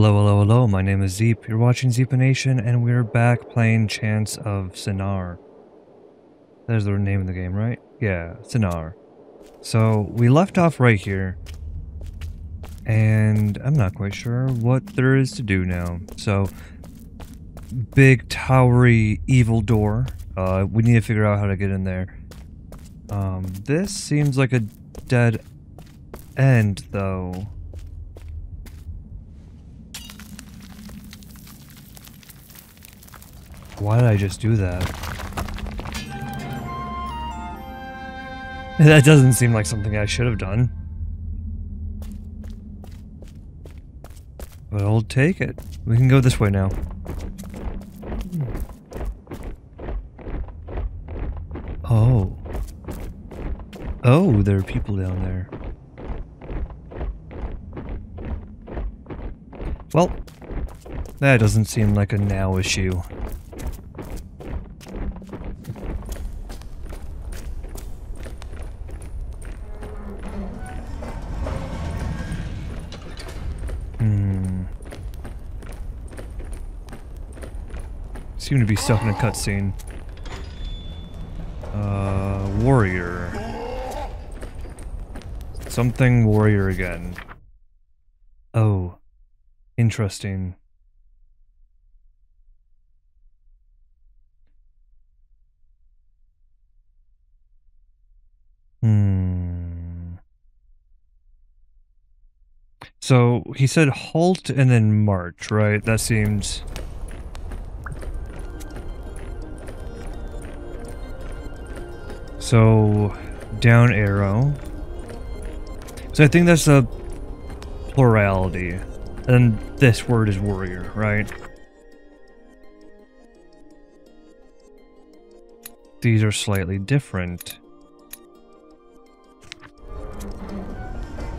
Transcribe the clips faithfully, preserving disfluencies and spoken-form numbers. Hello, hello, hello, my name is Zeep, you're watching Zeepa Nation, and we're back playing Chants of Sennaar. That is the name of the game, right? Yeah, Sennaar. So, we left off right here, and I'm not quite sure what there is to do now. So, big, towery, evil door. Uh, we need to figure out how to get in there. Um, this seems like a dead end, though. Why did I just do that? That doesn't seem like something I should have done. But I'll take it. We can go this way now. Oh. Oh, there are people down there. Well, that doesn't seem like a now issue. Seem to be stuck in a cutscene. Uh, warrior. Something warrior again. Oh, interesting. Hmm. So he said halt and then march, right? That seems. So, down arrow. So I think that's a plurality. And this word is warrior, right? These are slightly different.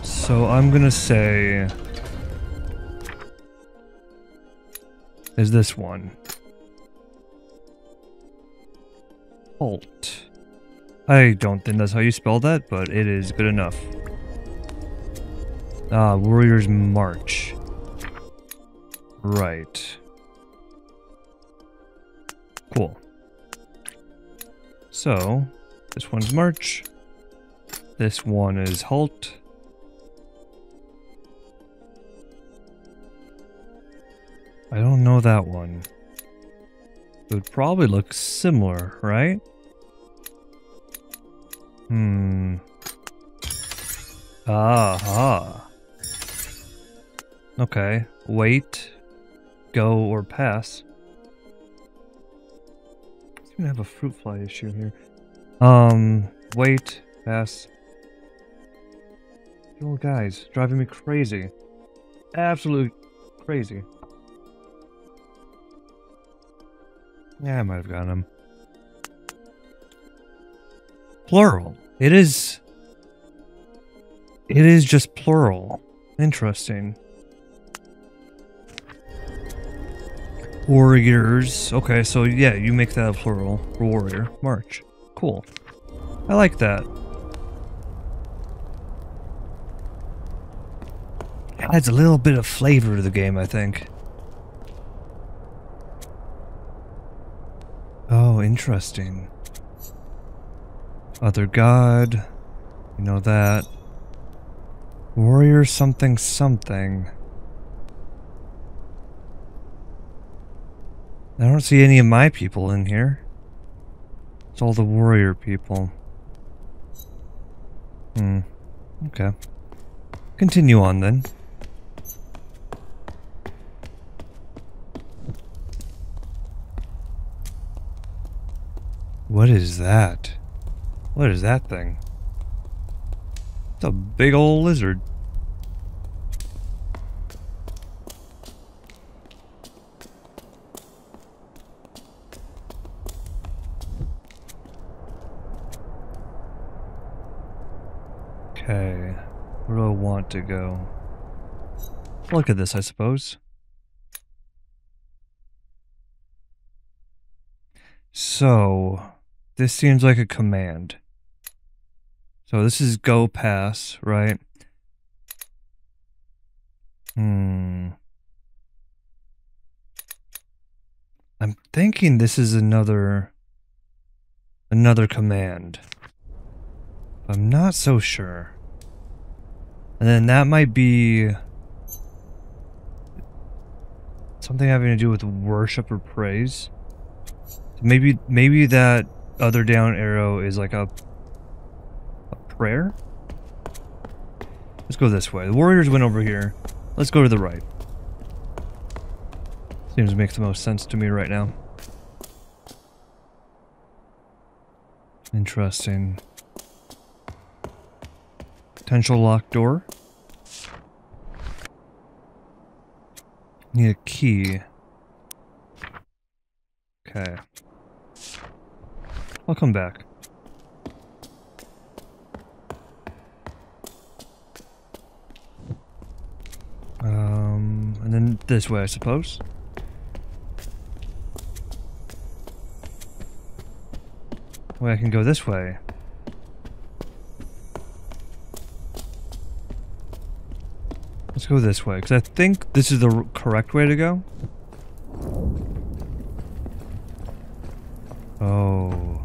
So I'm gonna say... is this one. Halt. I don't think that's how you spell that, but it is good enough. Ah, warriors march. Right. Cool. So, this one's march. This one is halt. I don't know that one. It would probably look similar, right? Hmm. Aha. Okay. Wait. Go or pass. It's gonna have a fruit fly issue here. Um. Wait. Pass. You old guys, driving me crazy. Absolutely crazy. Yeah, I might have gotten him. Plural. It is. It is just plural. Interesting. Warriors. Okay, so yeah, you make that a plural. Warrior. March. Cool. I like that. Adds a little bit of flavor to the game, I think. Oh, interesting. Other god, you know that. Warrior something something. I don't see any of my people in here. It's all the warrior people. Hmm. Okay. Continue on then. What is that? What is that thing? It's a big old lizard. Okay, where do I want to go? Look at this, I suppose. So, this seems like a command. So this is go pass, right? Hmm. I'm thinking this is another another command. I'm not so sure. And then that might be something having to do with worship or praise. Maybe maybe that other down arrow is like a, a prayer. Let's go this way. The warriors went over here. Let's go to the right. Seems to make the most sense to me right now. Interesting. Potential locked door. Need a key. Okay. I'll come back. Um, and then this way, I suppose. Well, I can go this way. Let's go this way, because I think this is the correct way to go. Oh.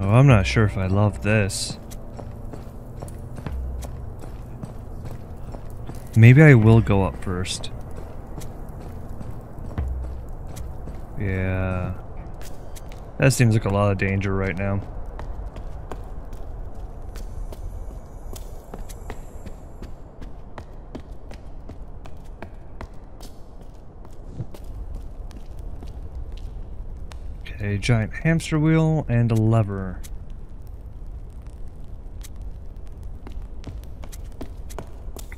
Oh, I'm not sure if I love this. Maybe I will go up first. Yeah. That seems like a lot of danger right now. Okay, giant hamster wheel and a lever.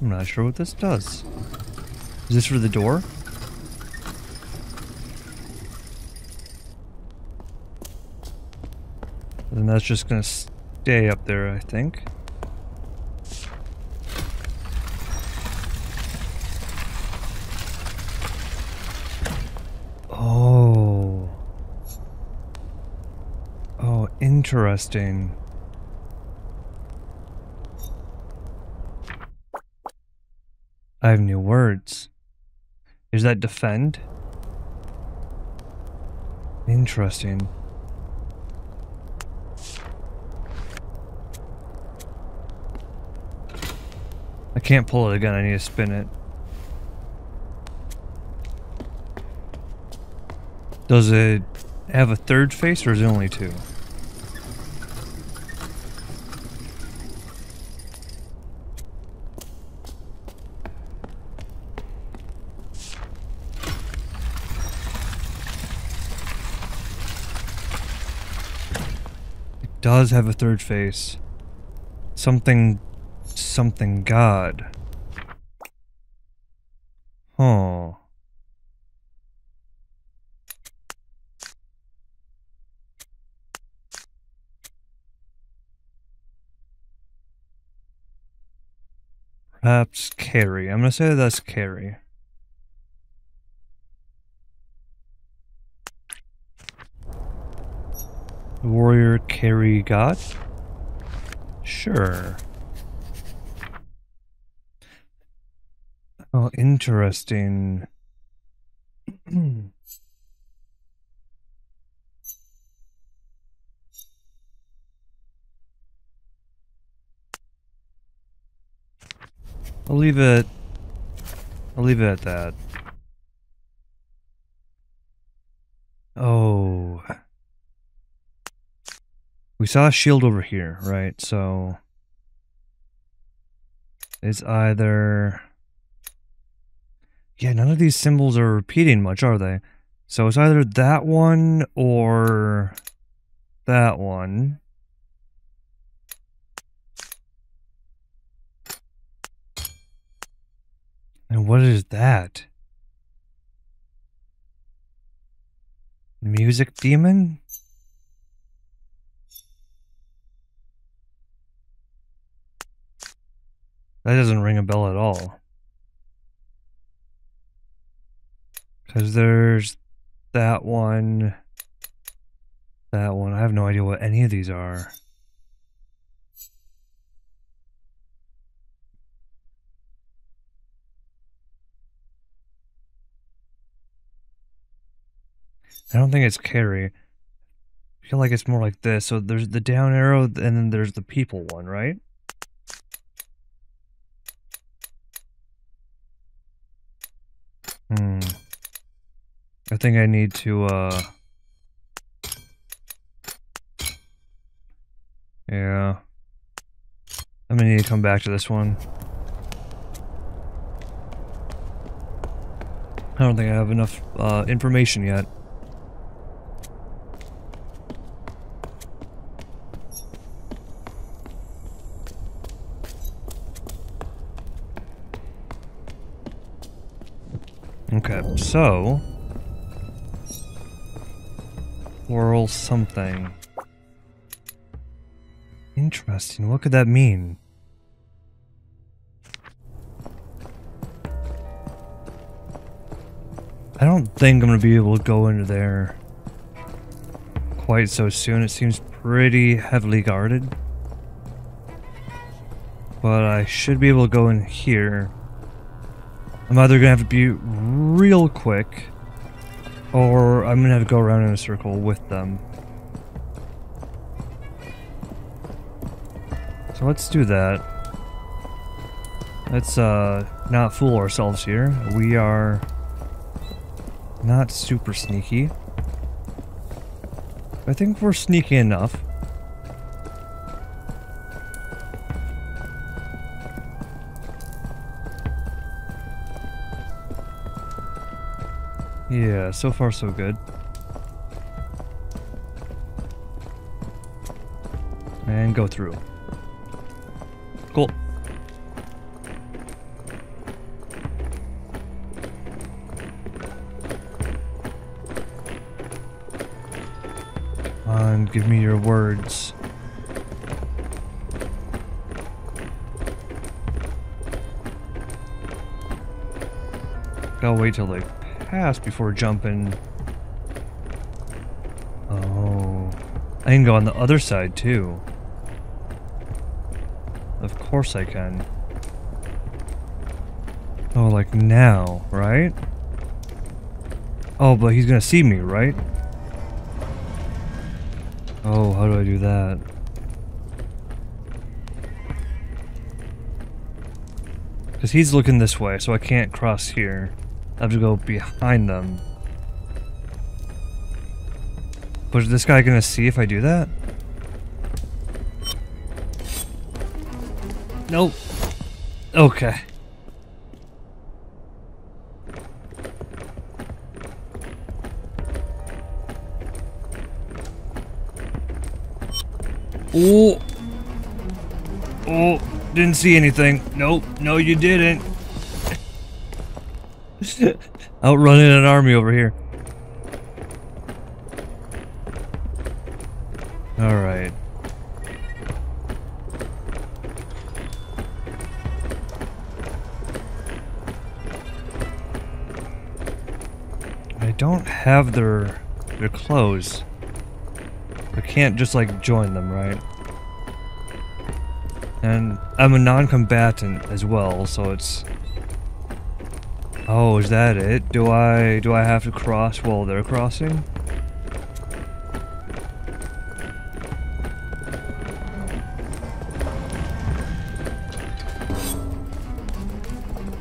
I'm not sure what this does. Is this for the door? And that's just gonna stay up there, I think. Oh. Oh, interesting. I have new words. Is that defend? Interesting. I can't pull it again, I need to spin it. Does it have a third face or is it only two? It does have a third face. Something... something god. Huh. Perhaps carry. I'm gonna say that's carry. Warrior carry god? Sure. Oh, interesting. I'll leave it. I'll leave it at that. Oh. We saw a shield over here, right? So it's either... yeah, none of these symbols are repeating much, are they? So it's either that one or that one. And what is that? Music demon? That doesn't ring a bell at all. Because there's that one, that one. I have no idea what any of these are. I don't think it's carry. I feel like it's more like this. So there's the down arrow, and then there's the people one, right? Hmm. I think I need to, uh... yeah. I'm gonna need to come back to this one. I don't think I have enough uh, information yet. Okay, so... whirl something. Interesting, what could that mean? I don't think I'm gonna be able to go into there quite so soon. It seems pretty heavily guarded. But I should be able to go in here. I'm either gonna have to be real quick, or I'm gonna have to go around in a circle with them. So let's do that. Let's uh, not fool ourselves here. We are not super sneaky. I think we're sneaky enough. Yeah, so far so good. And go through. Cool. And give me your words. Gotta wait till they pass before jumping. Oh. I can go on the other side too. Of course I can. Oh, like now, right? Oh, but he's gonna see me, right? Oh, how do I do that? Because he's looking this way, so I can't cross here. I have to go behind them. But is this guy gonna see if I do that? Nope. Okay. Oh. Oh, didn't see anything. Nope. No, you didn't. Outrunning an army over here. All right. Don't have their their clothes. I can't just like join them, right? And I'm a non-combatant as well, so it's... oh, is that it? Do I do I have to cross while they're crossing?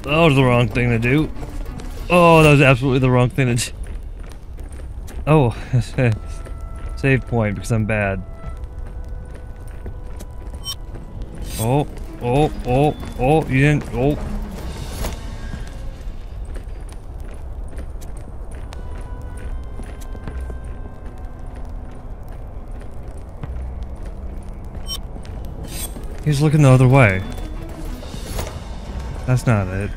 That was the wrong thing to do. Oh, that was absolutely the wrong thing to do. Oh, save point because I'm bad. Oh, oh, oh, oh, you didn't, oh. He's looking the other way. That's not it.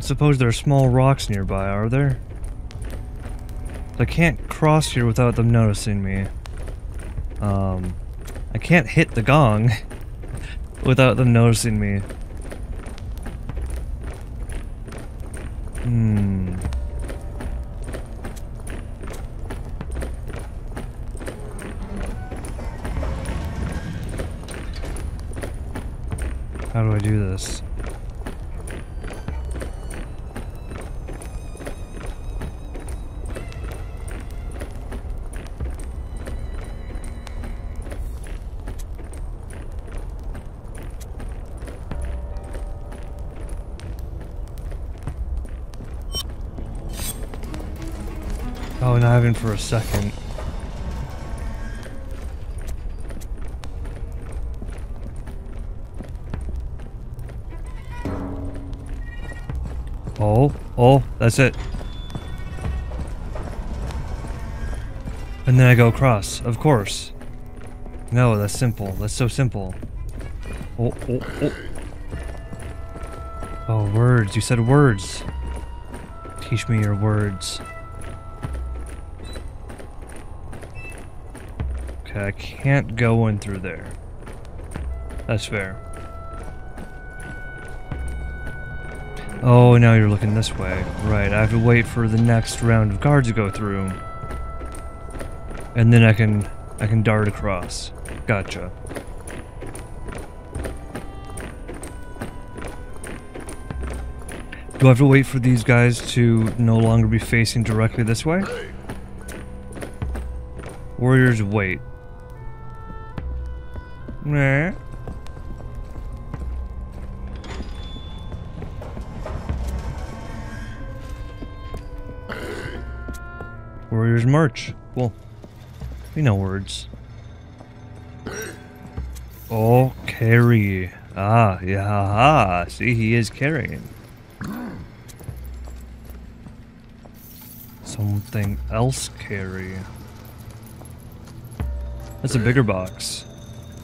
Suppose there are small rocks nearby, are there? I can't cross here without them noticing me. Um, I can't hit the gong without them noticing me. Hmm. I do this? Oh, not having for a second. Oh, oh, that's it. And then I go across, of course. No, that's simple. That's so simple. Oh, oh, oh. Oh, words. You said words. Teach me your words. Okay, I can't go in through there. That's fair. Oh, now you're looking this way. Right, I have to wait for the next round of guards to go through. And then I can I can dart across. Gotcha. Do I have to wait for these guys to no longer be facing directly this way? Warriors wait. Nah. Warriors march. Well, we know words. Oh, carry. Ah, yeah. Ha, ha. See, he is carrying. Something else carry. That's a bigger box.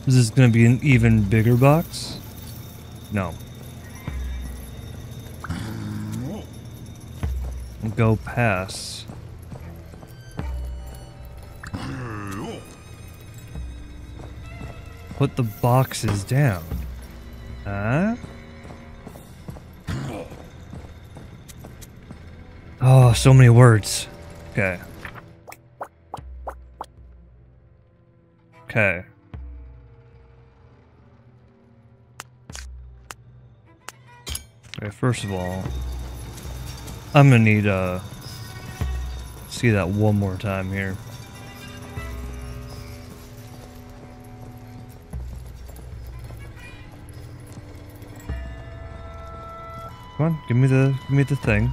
Is this going to be an even bigger box? No. Go pass. Put the boxes down. Huh? Oh, so many words. Okay. Okay. Okay, first of all, I'm gonna need, uh, see that one more time here. Come on, give me the, give me the thing.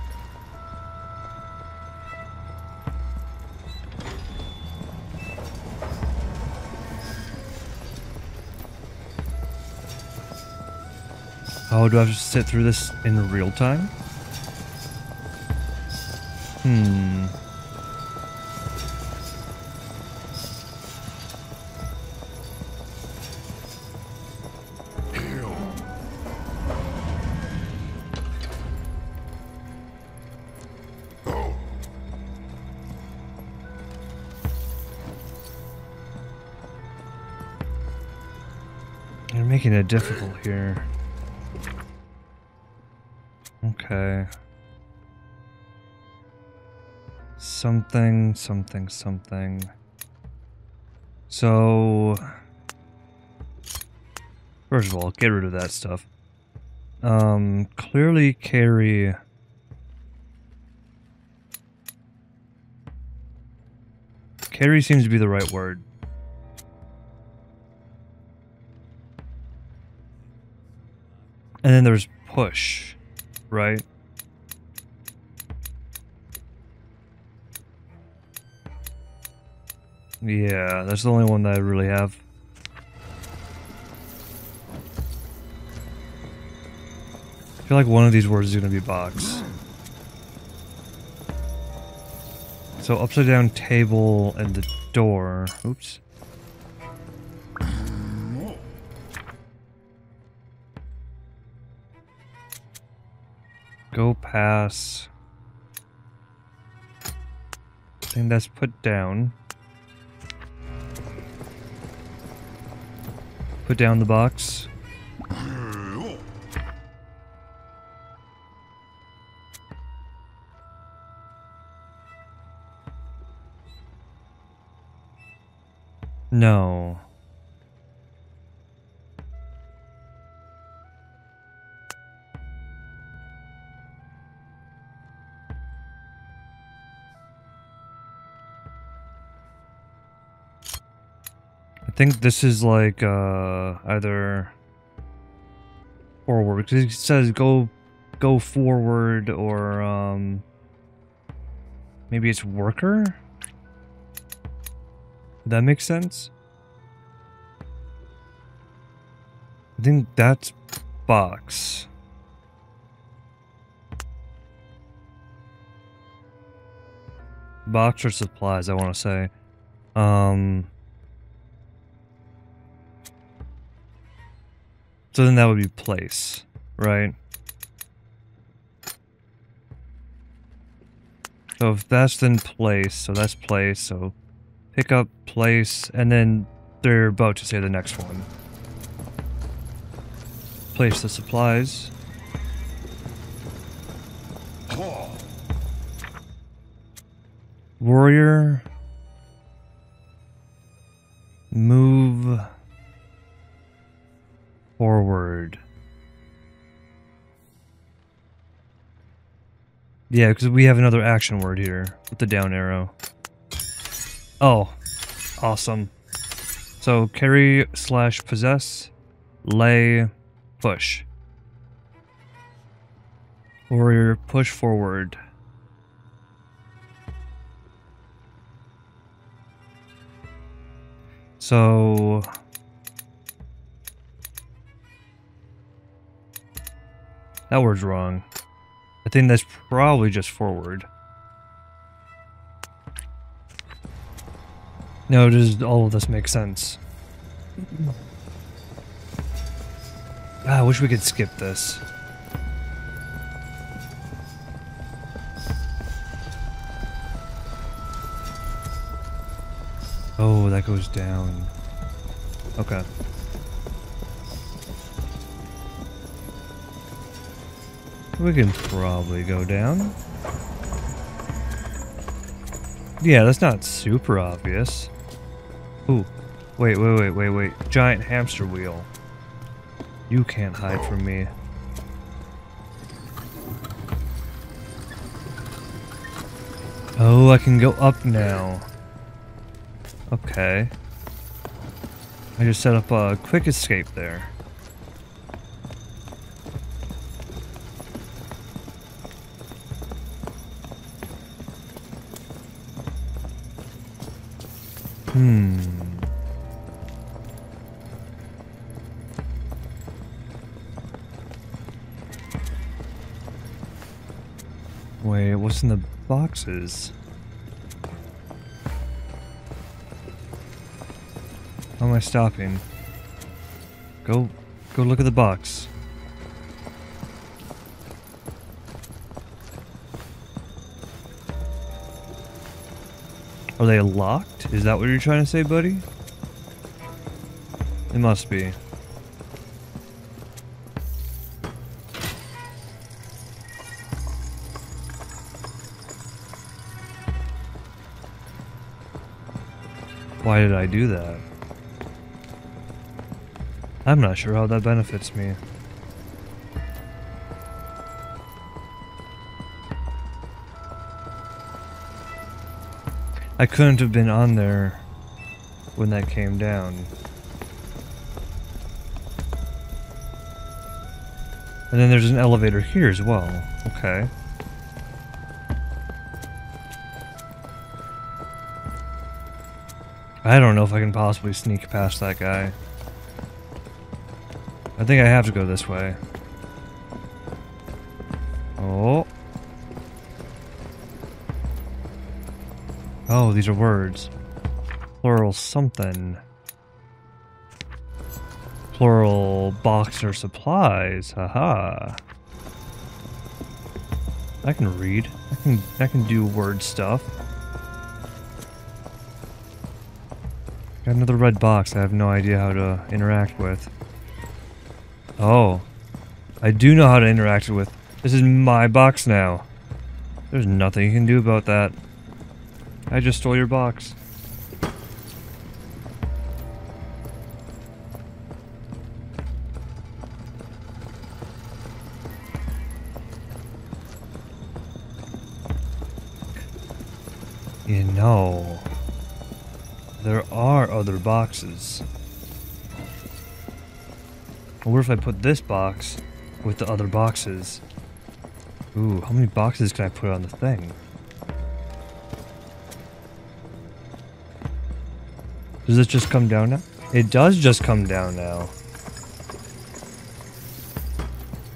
Oh, do I have to sit through this in real time? Hmm. You're making it difficult here. Okay. Something, something, something. So, first of all, get rid of that stuff. Um, clearly carry. Carry seems to be the right word. And then there's push. Right. Yeah, that's the only one that I really have. I feel like one of these words is going to be box. So upside down table and the door. Oops. Go pass. I think that's put down. Put down the box. No. I think this is like uh, either forward, because it says go go forward, or um, maybe it's worker. Does that make sense? I think that's box. Box or supplies, I want to say. Um, so then that would be place, right? So if that's then place, so that's place, so pick up place, and then they're about to say the next one. Place the supplies. Warrior, move forward. Yeah, because we have another action word here with the down arrow. Oh, awesome. So carry slash possess, lay, push. Warrior, push forward. So that word's wrong. I think that's probably just forward. No, does all of this make sense? Ah, I wish we could skip this. Oh, that goes down. Okay. We can probably go down. Yeah, that's not super obvious. Ooh. Wait, wait, wait, wait, wait. Giant hamster wheel. You can't hide from me. Oh, I can go up now. Okay. I just set up a quick escape there. Hmm. Wait, what's in the boxes? How am I stopping? Go, go look at the box. Are they locked? Is that what you're trying to say, buddy? It must be. Why did I do that? I'm not sure how that benefits me. I couldn't have been on there when that came down. And then there's an elevator here as well. Okay. I don't know if I can possibly sneak past that guy. I think I have to go this way. Oh. Oh, these are words. Plural something. Plural box or supplies. Haha. I can read. I can I can do word stuff. Got another red box I have no idea how to interact with. Oh, I do know how to interact with. This is my box now. There's nothing you can do about that. I just stole your box. You know. There are other boxes. Or if I put this box with the other boxes. Ooh, how many boxes can I put on the thing? Does it just come down now? It does just come down now.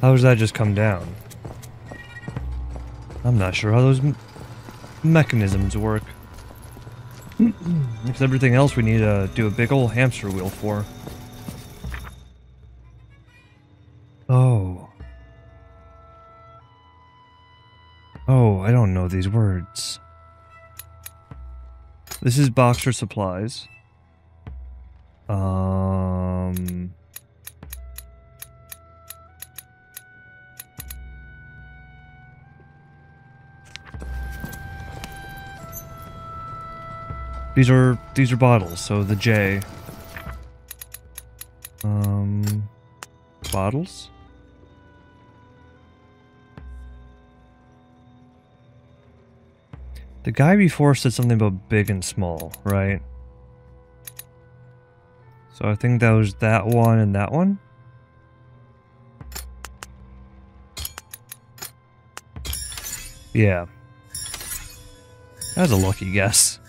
How does that just come down? I'm not sure how those m mechanisms work. Because everything else we need to do a big old hamster wheel for. Oh. Oh, I don't know these words. This is Boxer Supplies. Um... These are, these are bottles, so the J. Um... Bottles? The guy before said something about big and small, right? So I think that was that one and that one. Yeah. That was a lucky guess.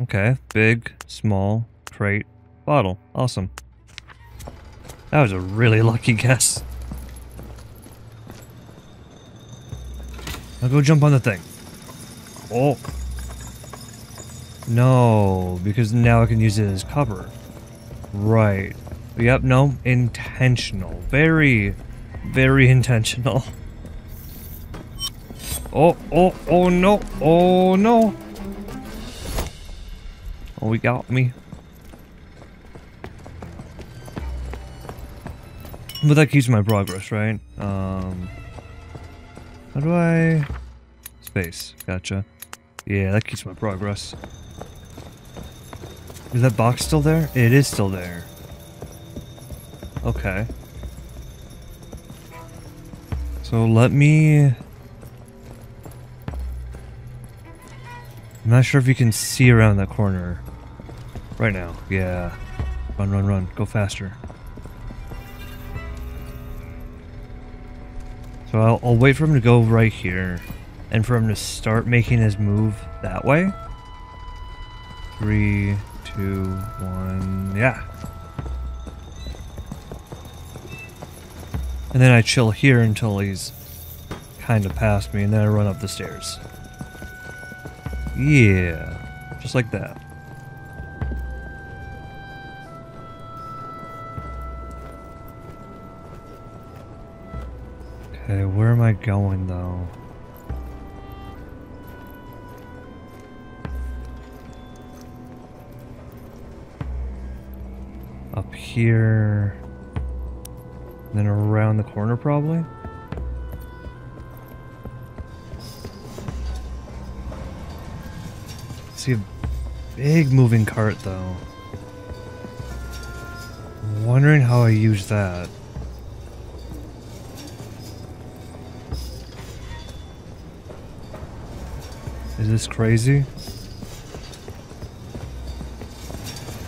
Okay, big, small, crate, bottle. Awesome. That was a really lucky guess. I'll go jump on the thing. Oh. No, because now I can use it as cover. Right. Yep, no. Intentional. Very, very intentional. Oh, oh, oh no. Oh no. Oh, he got me. But that keeps my progress, right? Um, how do I... Space. Gotcha. Yeah, that keeps my progress. Is that box still there? It is still there. Okay. So let me... I'm not sure if you can see around that corner. Right now. Yeah. Run, run, run. Go faster. So I'll, I'll wait for him to go right here. And for him to start making his move that way. Three, two, one, yeah. And then I chill here until he's kind of past me, and then I run up the stairs. Yeah, just like that. Okay, where am I going though? Up here, then around the corner probably. I see a big moving cart though. I'm wondering how I use that. Is this crazy?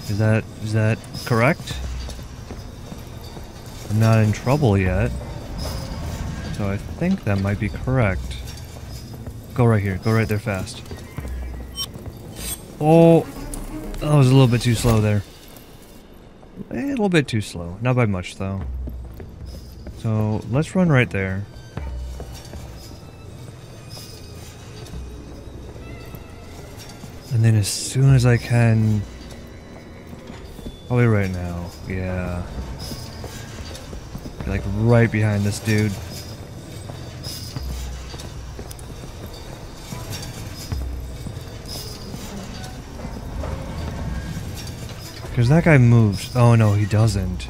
Is that, is that correct? I'm not in trouble yet. So I think that might be correct. Go right here. Go right there fast. Oh, that was a little bit too slow there. A little bit too slow. Not by much though. So let's run right there. And then as soon as I can... Probably right now, yeah. Like right behind this dude. Because that guy moves. Oh no, he doesn't.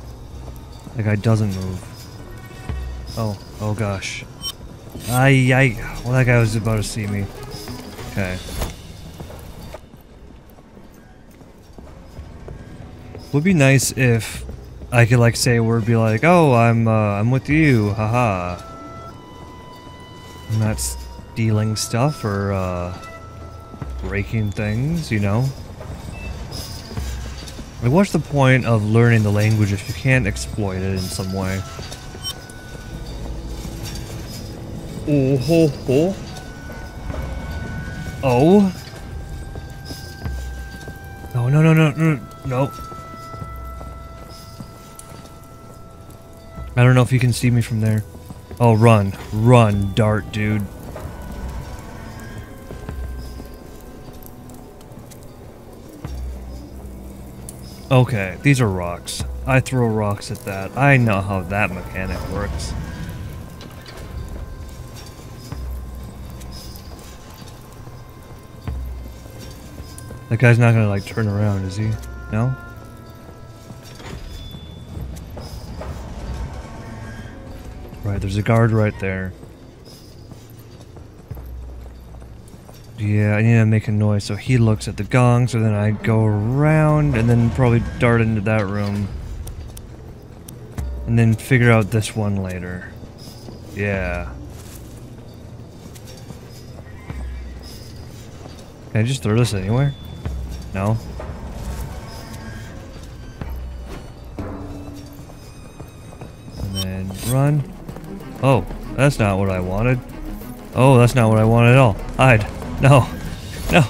That guy doesn't move. Oh, oh gosh. Aye, aye. Well, that guy was about to see me. Okay. Would be nice if I could like say a word, be like, "Oh, I'm uh, I'm with you, haha." I'm not stealing stuff or uh, breaking things, you know. Like, what's the point of learning the language if you can't exploit it in some way? Oh ho ho. Oh. No no no no no no. I don't know if you can see me from there. Oh, run. Run, dart, dude. Okay, these are rocks. I throw rocks at that. I know how that mechanic works. That guy's not gonna, like, turn around, is he? No? Right, there's a guard right there. Yeah, I need to make a noise. So he looks at the gong, so then I go around and then probably dart into that room. And then figure out this one later. Yeah. Can I just throw this anywhere? No? And then run. Oh, that's not what I wanted. Oh, that's not what I wanted at all. Hide. No. No.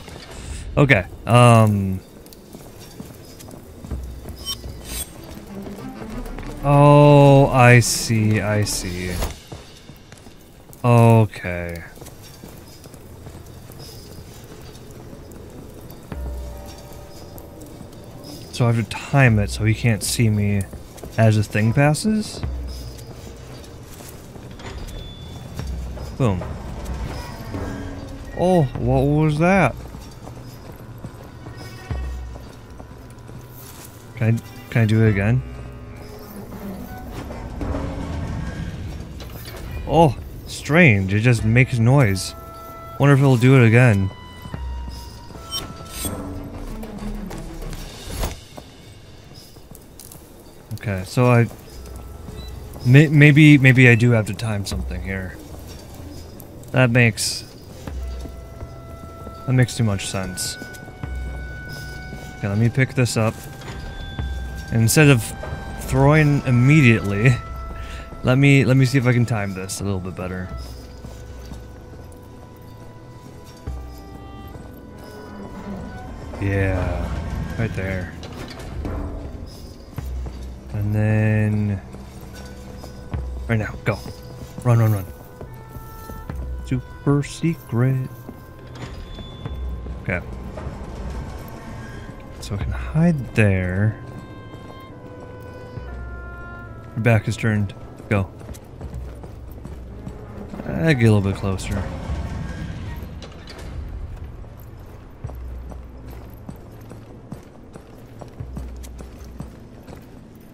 Okay. Um. Oh, I see. I see. Okay. So I have to time it so he can't see me as the thing passes? Boom. Oh, what was that? Can I, can I do it again? Oh, strange. It just makes noise. Wonder if it'll do it again. Okay, so I... May, maybe, maybe I do have to time something here. That makes... That makes too much sense. Okay, let me pick this up. And instead of throwing immediately, let me let me see if I can time this a little bit better. Yeah, right there. And then right now, go. Run, run, run. Super secret. Okay. So I can hide there. Your back is turned. Go. I get a little bit closer.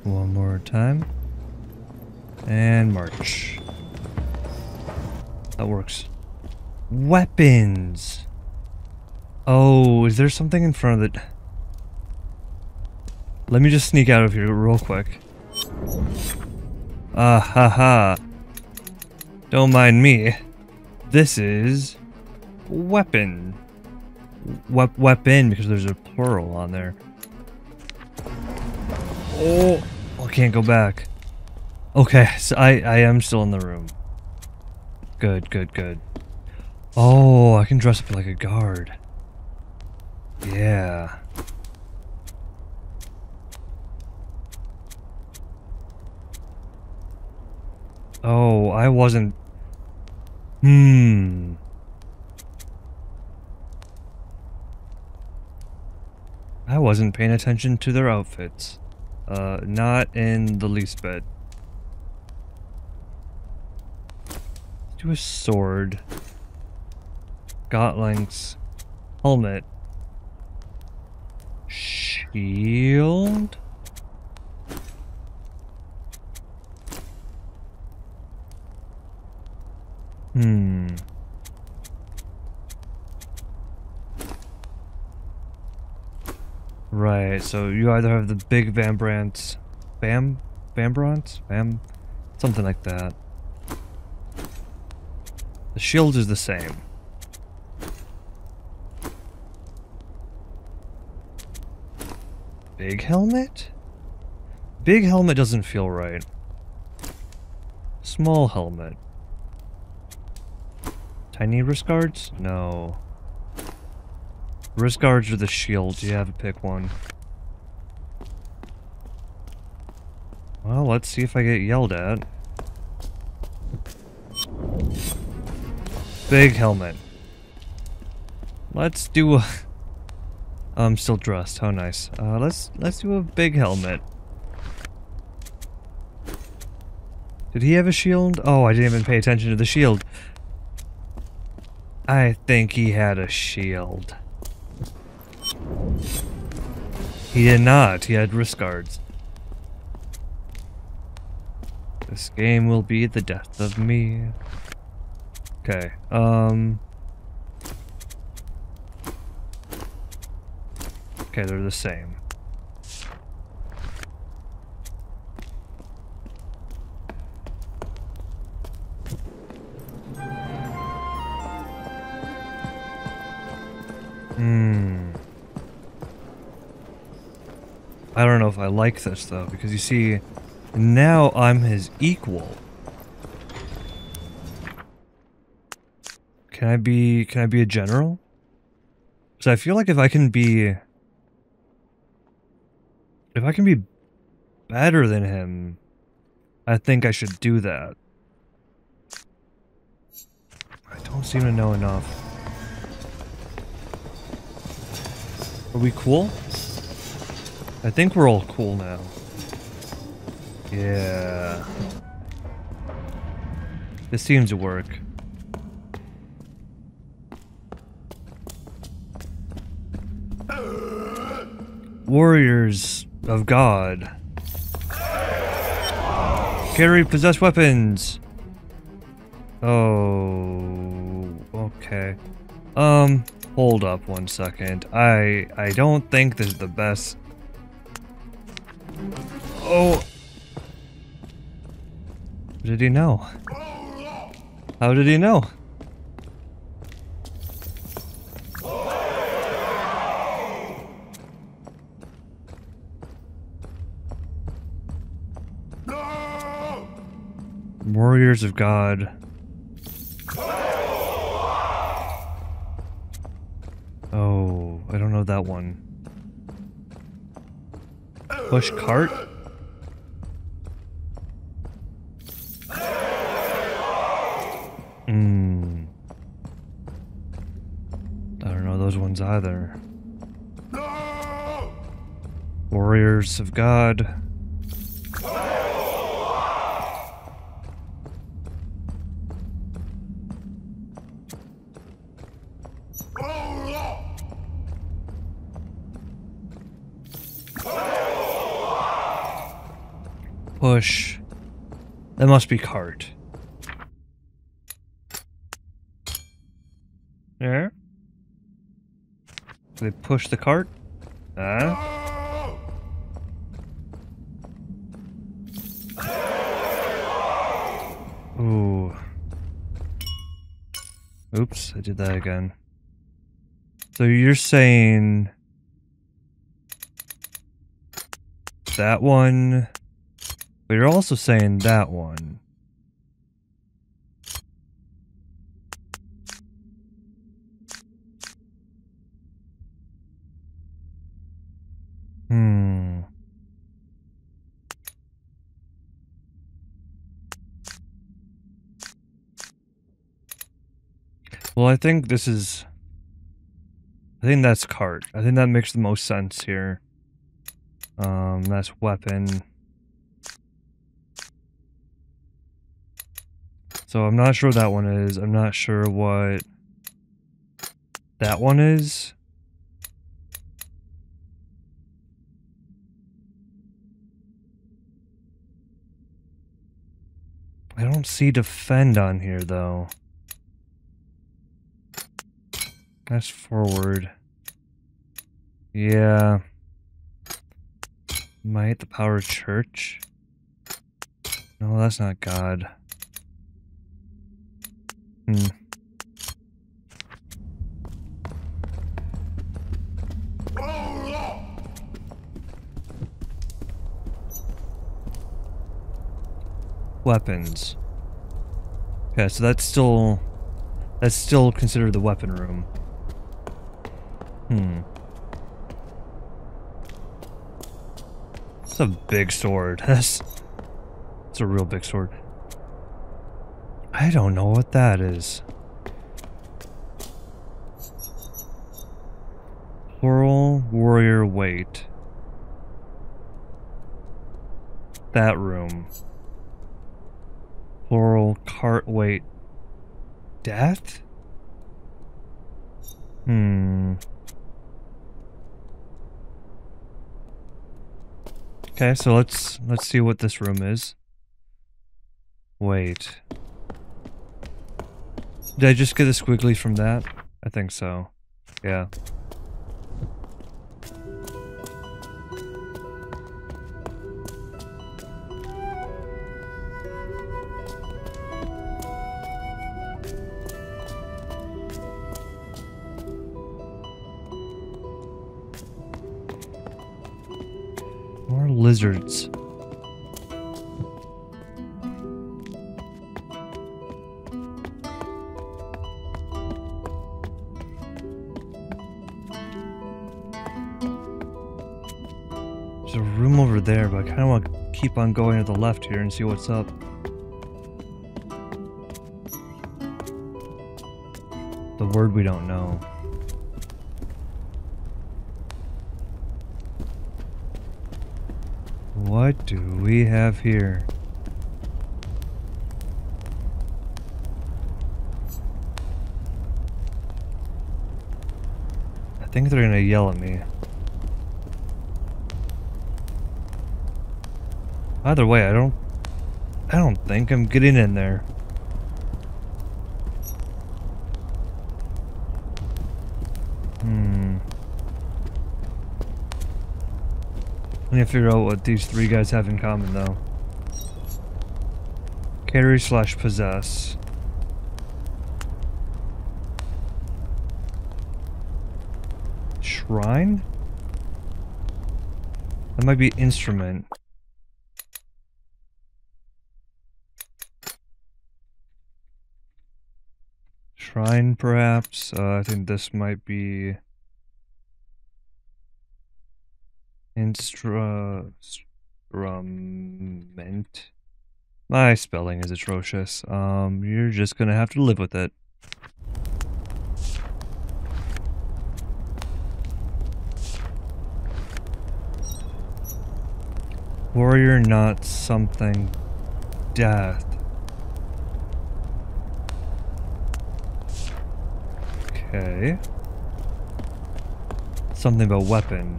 One more time. And march. That works. Weapons. Oh, is there something in front of it? Let me just sneak out of here real quick. Ah ha ha. Don't mind me. This is weapon. We weapon because there's a plural on there. Oh, I can't go back. Okay, so I, I am still in the room. Good, good, good. Oh, I can dress up like a guard. Yeah. Oh, I wasn't... Hmm. I wasn't paying attention to their outfits. Uh, not in the least bit. Do a sword, gauntlets, helmet, shield. Hmm. Right. So you either have the big Vambrance, Bam, Vambrance, Bam, something like that. The shield is the same. Big helmet? Big helmet doesn't feel right. Small helmet. Tiny wrist guards? No. Wrist guards or the shield? You have to pick one. Well, let's see if I get yelled at. Big helmet. Let's do a... I'm still dressed. How nice. Uh, let's let's do a big helmet. Did he have a shield? Oh, I didn't even pay attention to the shield. I think he had a shield. He did not. He had wrist guards. This game will be the death of me. Okay. Um... Okay, they're the same. Hmm. I don't know if I like this though, because you see, now I'm his equal. Can I be, can I be a general? Because I feel like if I can be... If I can be better than him, I think I should do that. I don't seem to know enough. Are we cool? I think we're all cool now. Yeah. This seems to work. Warriors of God. Carry possessed weapons. Oh, okay. Um, hold up one second. I I don't think this is the best. Oh. How did he know? How did he know? Warriors of God. Oh, I don't know that one. Push cart? Hmm. I don't know those ones either. Warriors of God. Push. That must be cart. There. They push the cart. Ah. Ooh. Oops, I did that again. So you're saying that one. But you're also saying that one. Hmm. Well, I think this is... I think that's cart. I think that makes the most sense here. Um, that's weapon. So I'm not sure what that one is. I'm not sure what that one is. I don't see defend on here though. That's forward. Yeah. Might the power of church? No, that's not God. weapons. Okay, so that's still... that's still considered the weapon room. Hmm. It's a big sword. That's... it's a real big sword. I don't know what that is. Plural warrior weight. That room. Plural cart weight. Death? Hmm. Okay, so let's let's see what this room is. Wait. Did I just get a squiggly from that? I think so. Yeah. More lizards. There's a room over there, but I kind of want to keep on going to the left here and see what's up. The word we don't know. What do we have here? I think they're gonna yell at me. Either way, I don't... I don't think I'm getting in there. Hmm. I need to figure out what these three guys have in common, though. Carry slash possess. Shrine? That might be instrument. Shrine, perhaps. Uh, I think this might be instrument. My spelling is atrocious. Um, you're just gonna have to live with it. Warrior, not something. Death. Okay. Something about weapon.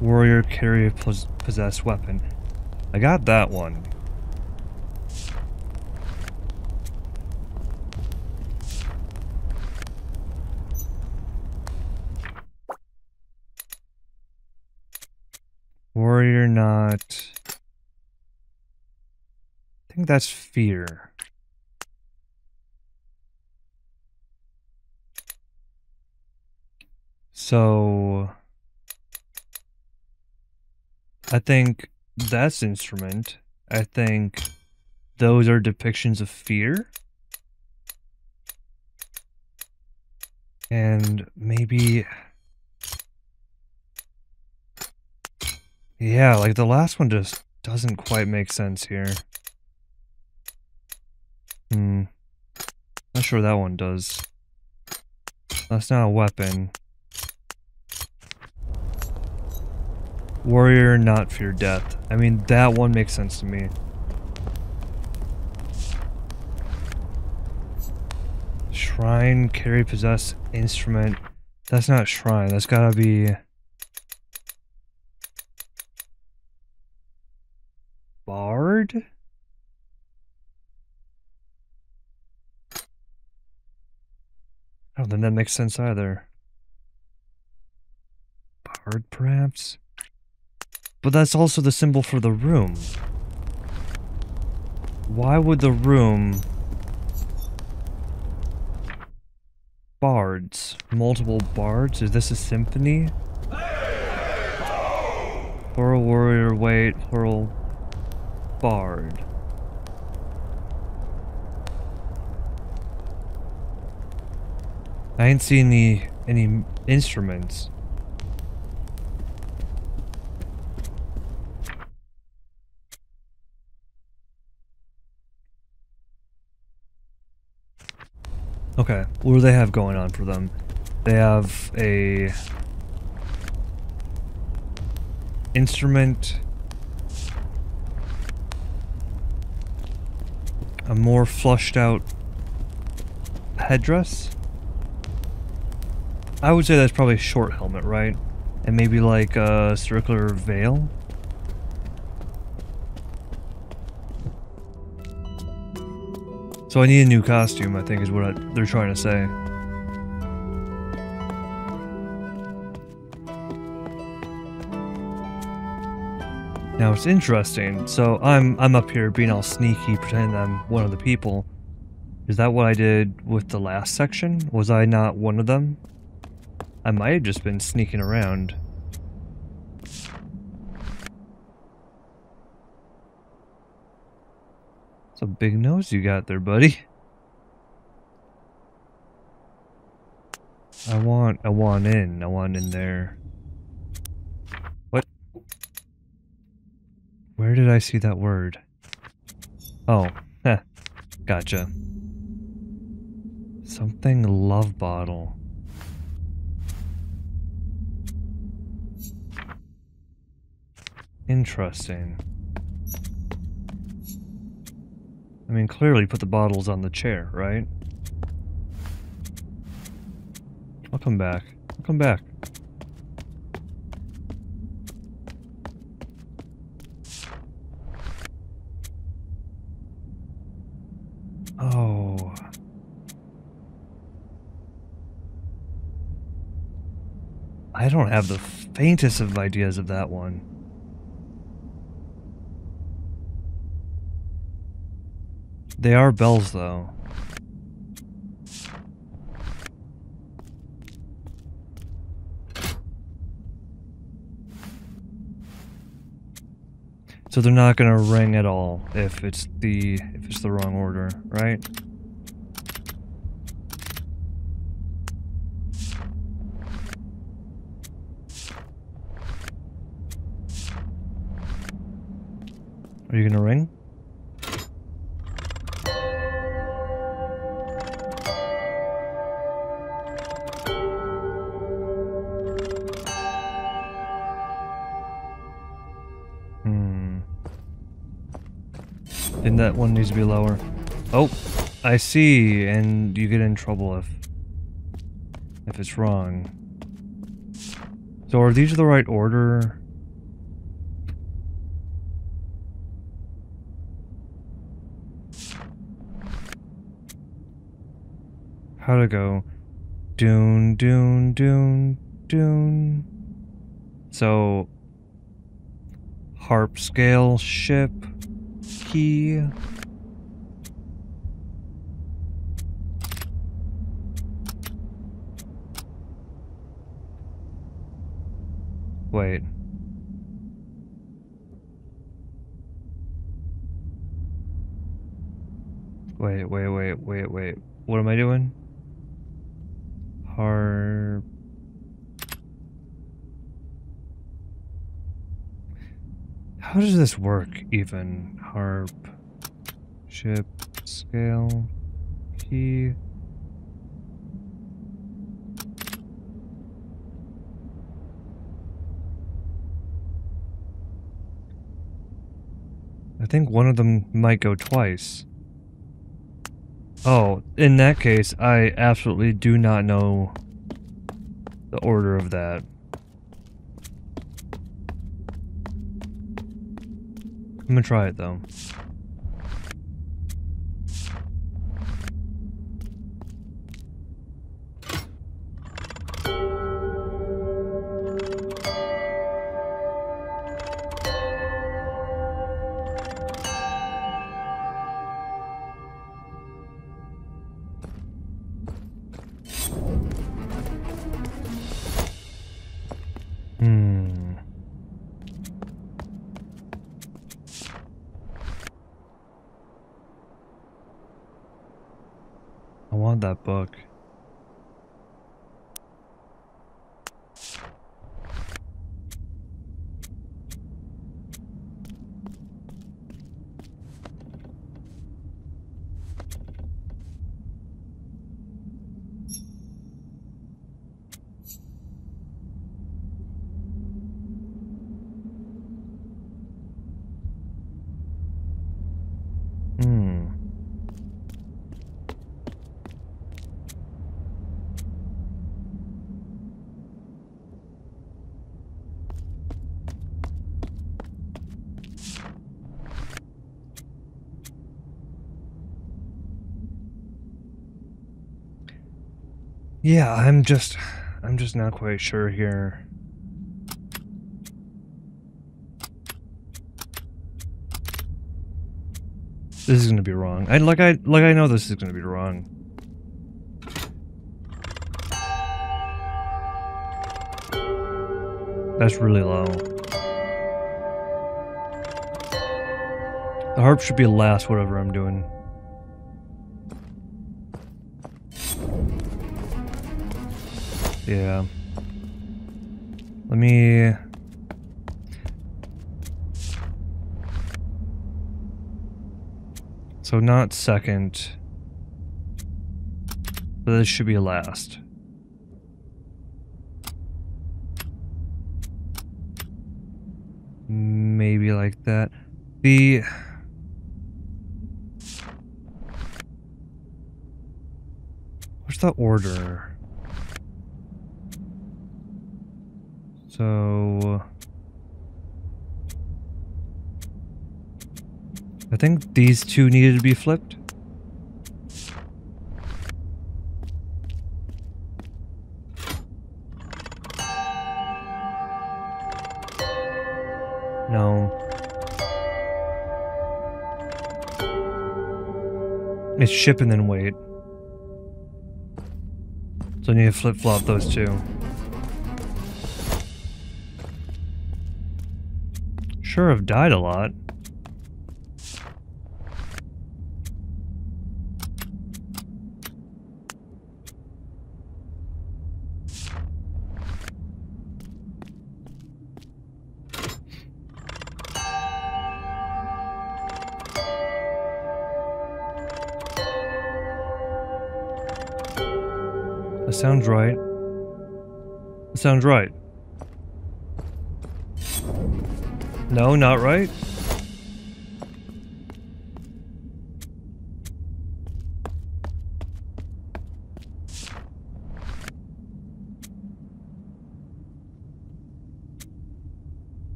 Warrior, carry, possess weapon. I got that one. Warrior, not... I think that's fear. So, I think that's instrument. I think those are depictions of fear. And maybe, yeah, like the last one just doesn't quite make sense here. Hmm. Not sure that one does. That's not a weapon. Warrior, not fear death. I mean, that one makes sense to me. Shrine, carry, possess, instrument. That's not shrine. That's gotta be... bard? I don't think that makes sense either. Bard, perhaps? But that's also the symbol for the room. Why would the room... bards. Multiple bards? Is this a symphony? Plural warrior, wait, plural... Bard. I ain't seen any, any instruments. Okay, what do they have going on for them? They have a instrument, a more flushed out headdress. I would say that's probably a short helmet, right? And maybe like a circular veil. So I need a new costume, I think is what I, they're trying to say. Now it's interesting. So I'm I'm up here being all sneaky, pretending I'm one of the people. Is that what I did with the last section? Was I not one of them? I might have just been sneaking around. It's a big nose you got there, buddy. I want, I want in. I want in there. What? Where did I see that word? Oh, heh. Gotcha. Something love bottle. Interesting. I mean, clearly put the bottles on the chair, right? I'll come back. I'll come back. Oh. I don't have the faintest of ideas of that one. They are bells, though. So they're not gonna ring at all if it's the if it's the wrong order, right? Are you gonna ring? And that one needs to be lower. Oh, I see, and you get in trouble if if it's wrong. So are these the right order? How to go? Doon, doon, doon, doon. So harp, scale, ship. Wait. Wait, wait, wait, wait, wait. What am I doing? Harp. How does this work, even? Harp, ship, scale, key. I think one of them might go twice. Oh, in that case, I absolutely do not know the order of that. I'm gonna try it though. I want that book. Yeah, I'm just, I'm just not quite sure here. This is gonna be wrong. I like, I like, I know this is gonna be wrong. That's really low. The harp should be last, whatever I'm doing. Yeah. Let me... So not second. But this should be last. Maybe like that. The... What's the order? So I think these two needed to be flipped. No. It's ship and then wait. So I need to flip-flop those two. Sure have died a lot. That sounds right. That sounds right. No, not right.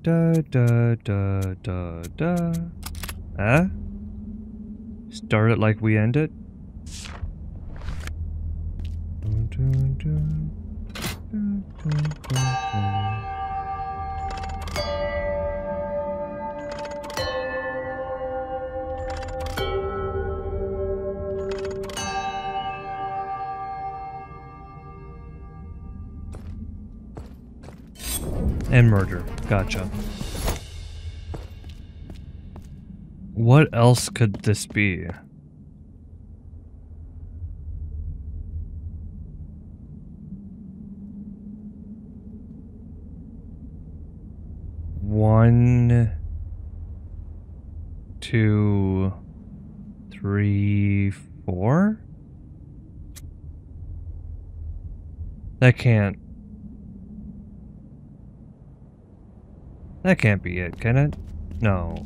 Da da da da da. Huh? Start it like we end it. Dun, dun, dun. And murder. Gotcha. What else could this be? One, two, three, four? That can't... That can't be it, can it? No.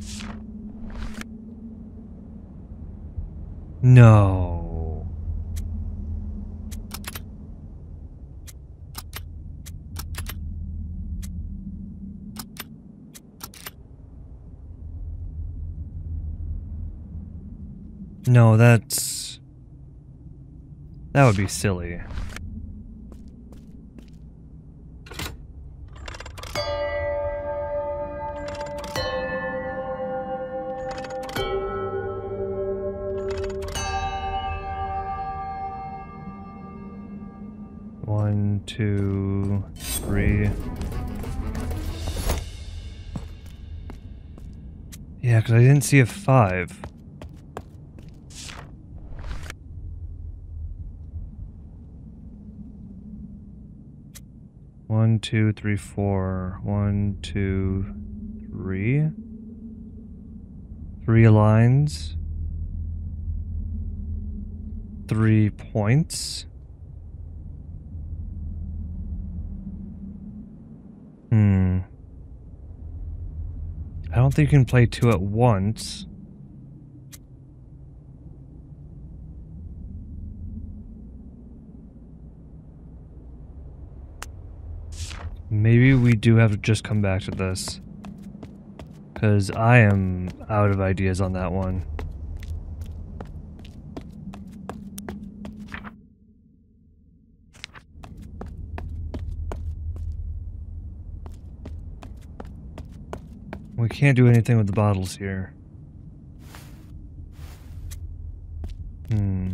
No. No, that's... That would be silly. One, two, three. Yeah, because I didn't see a five. One, two, three, four. One, two, three. Three lines. Three points. Hmm. I don't think you can play two at once. Maybe we do have to just come back to this, because I am out of ideas on that one. We can't do anything with the bottles here. Hmm.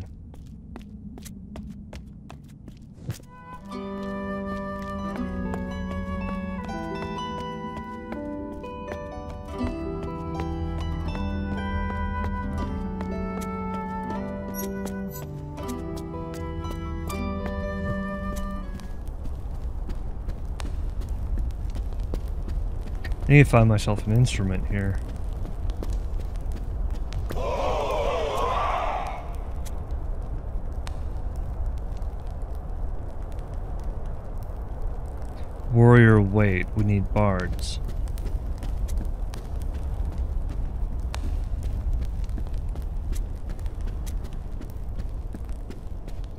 I need to find myself an instrument here. Warrior, wait, we need bards.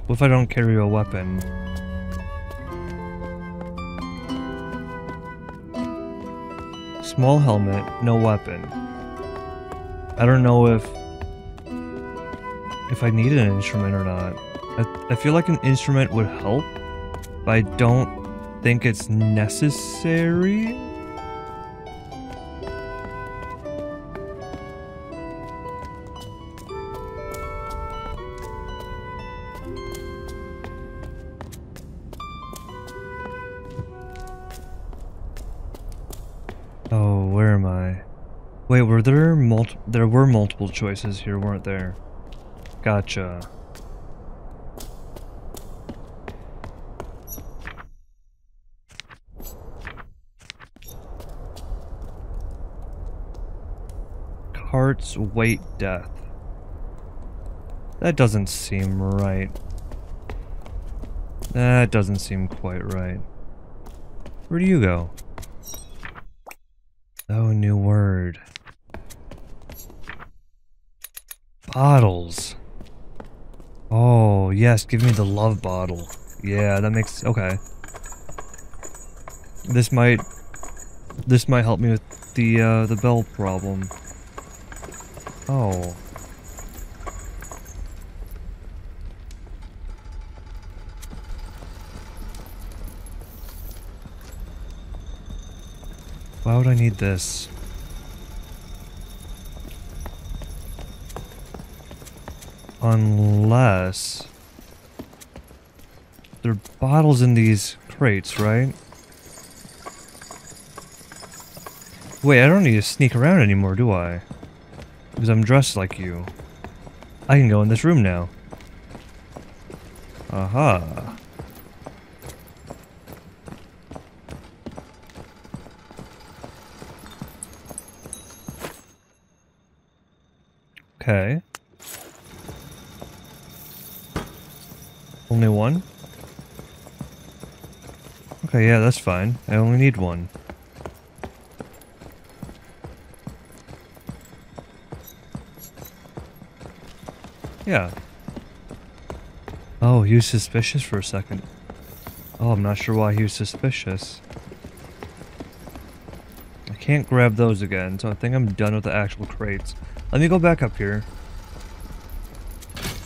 What if I don't carry a weapon? Small helmet, no weapon. I don't know if if I need an instrument or not. I, I feel like an instrument would help, but I don't think it's necessary. Wait, were there mul- there were multiple choices here, weren't there? Gotcha. Carts, weight, death. That doesn't seem right. That doesn't seem quite right. Where do you go? Oh, new word. Bottles. Oh, yes, give me the love bottle. Yeah, that makes... okay. This might... This might help me with the, uh, the bell problem. Oh. Why would I need this? Unless there are bottles in these crates, right? Wait, I don't need to sneak around anymore, do I? Because I'm dressed like you. I can go in this room now. Aha. Okay. Only one? Okay, yeah, that's fine. I only need one. Yeah. Oh, he was suspicious for a second. Oh, I'm not sure why he was suspicious. I can't grab those again, so I think I'm done with the actual crates. Let me go back up here.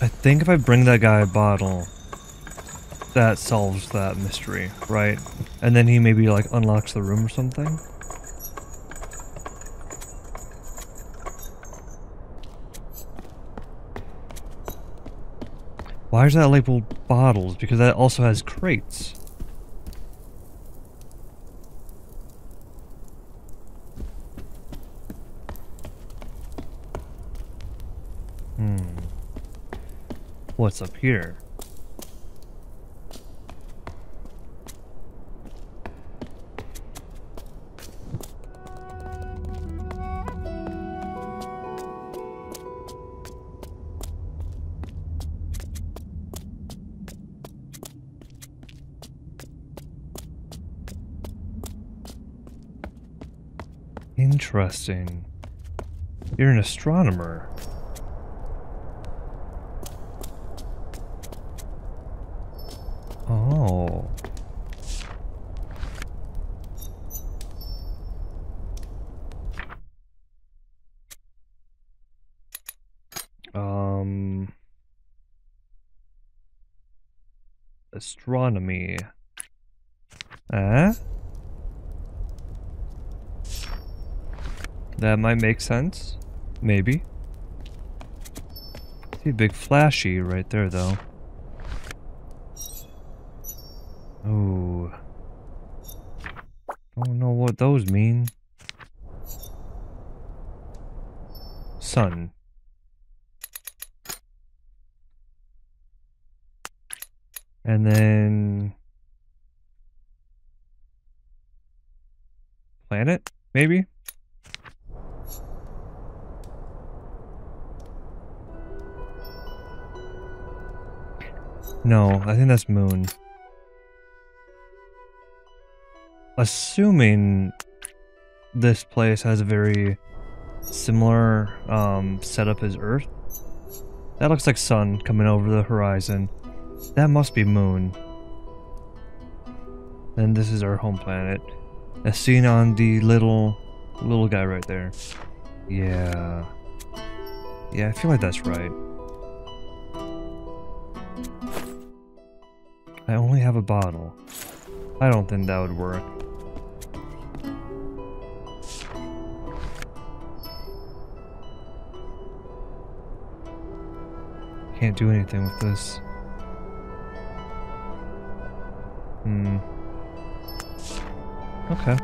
I think if I bring that guy a bottle, that solves that mystery, right? And then he maybe like unlocks the room or something. Why is that labeled bottles? Because that also has crates. Hmm. What's up here? Interesting. You're an astronomer. Oh. Um. Astronomy. Eh? That might make sense. Maybe. See a big flashy right there though. Ooh. Don't know what those mean. Sun. And then planet, maybe? No, I think that's moon. Assuming this place has a very similar um, setup as Earth. That looks like sun coming over the horizon. That must be moon. And this is our home planet, as seen on the little little guy right there. Yeah. Yeah, I feel like that's right. I only have a bottle. I don't think that would work. Can't do anything with this. Hmm. Okay.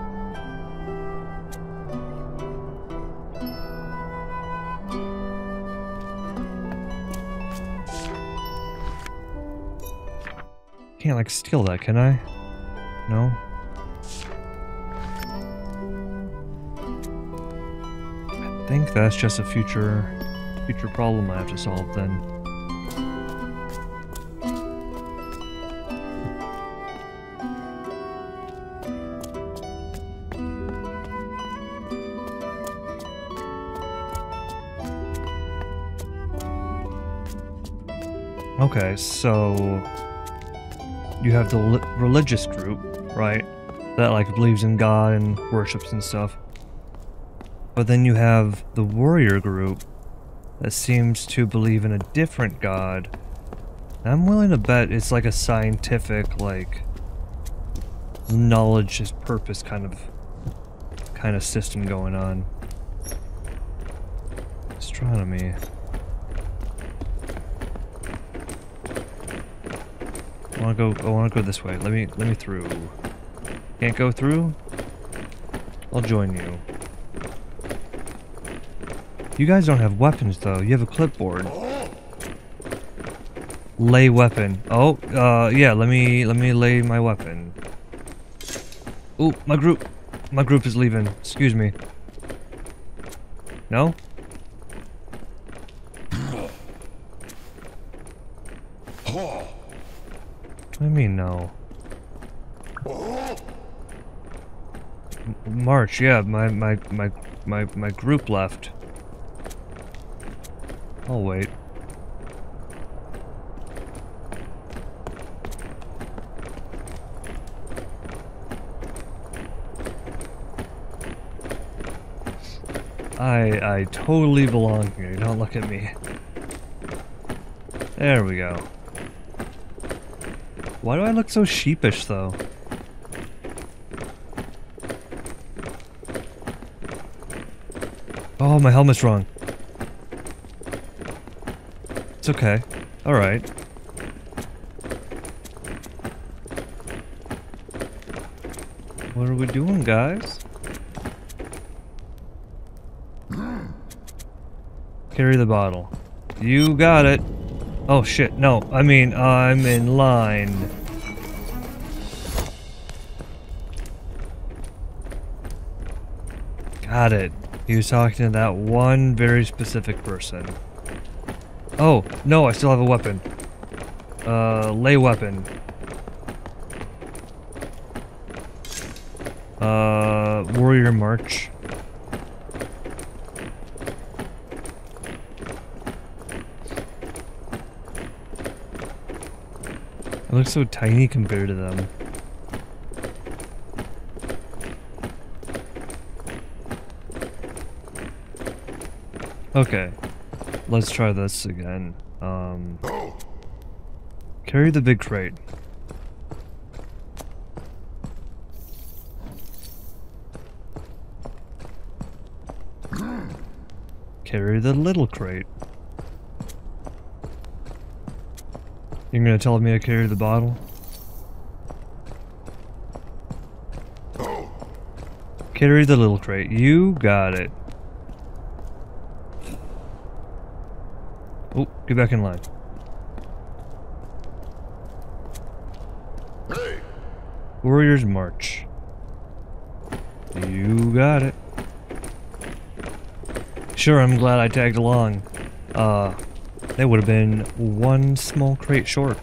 Can't like steal that, can I? No? I think that's just a future future problem I have to solve then. Okay, so you have the religious group, right? That like believes in God and worships and stuff. But then you have the warrior group that seems to believe in a different God. And I'm willing to bet it's like a scientific, like knowledge is purpose kind of kind of system going on. Astronomy. I want to go. I want to go this way. Let me. Let me through. Can't go through? I'll join you. You guys don't have weapons though. You have a clipboard. Lay weapon. Oh, uh, yeah. Let me. Let me lay my weapon. Ooh, my group. My group is leaving. Excuse me. No. What do you mean no? March, yeah, my my my my my group left. I'll wait. I I totally belong here. Don't look at me. There we go. Why do I look so sheepish, though? Oh, my helmet's wrong. It's okay. Alright. What are we doing, guys? Carry the bottle. You got it. Oh shit, no. I mean, I'm in line. Got it. He was talking to that one very specific person. Oh, no, I still have a weapon. Uh, lay weapon. Uh, warrior march. It looks so tiny compared to them. Okay, let's try this again. Um, carry the big crate. Carry the little crate. You're gonna tell me I carry the bottle? Carry the little crate. You got it. Oh, get back in line. Hey. Warriors march. You got it. Sure, I'm glad I tagged along. Uh, that would have been one small crate short.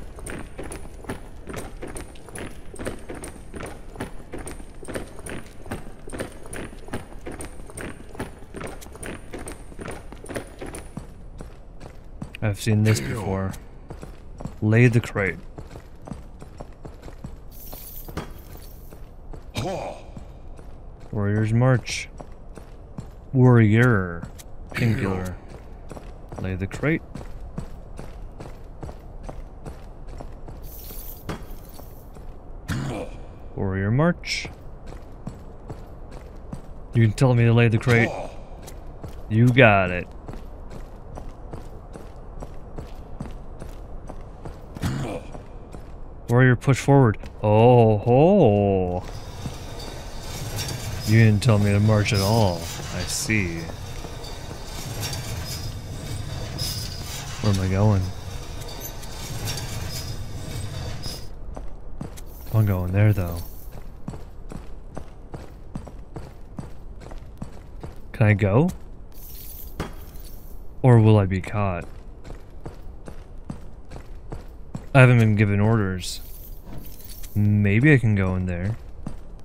I've seen this before. Lay the crate. Warriors march. Warrior. Singular. Lay the crate. Warrior march. You can tell me to lay the crate. You got it. Warrior push forward. Oh ho! You didn't tell me to march at all. I see. Where am I going? I'm going there though. Can I go? Or will I be caught? I haven't been given orders. Maybe I can go in there.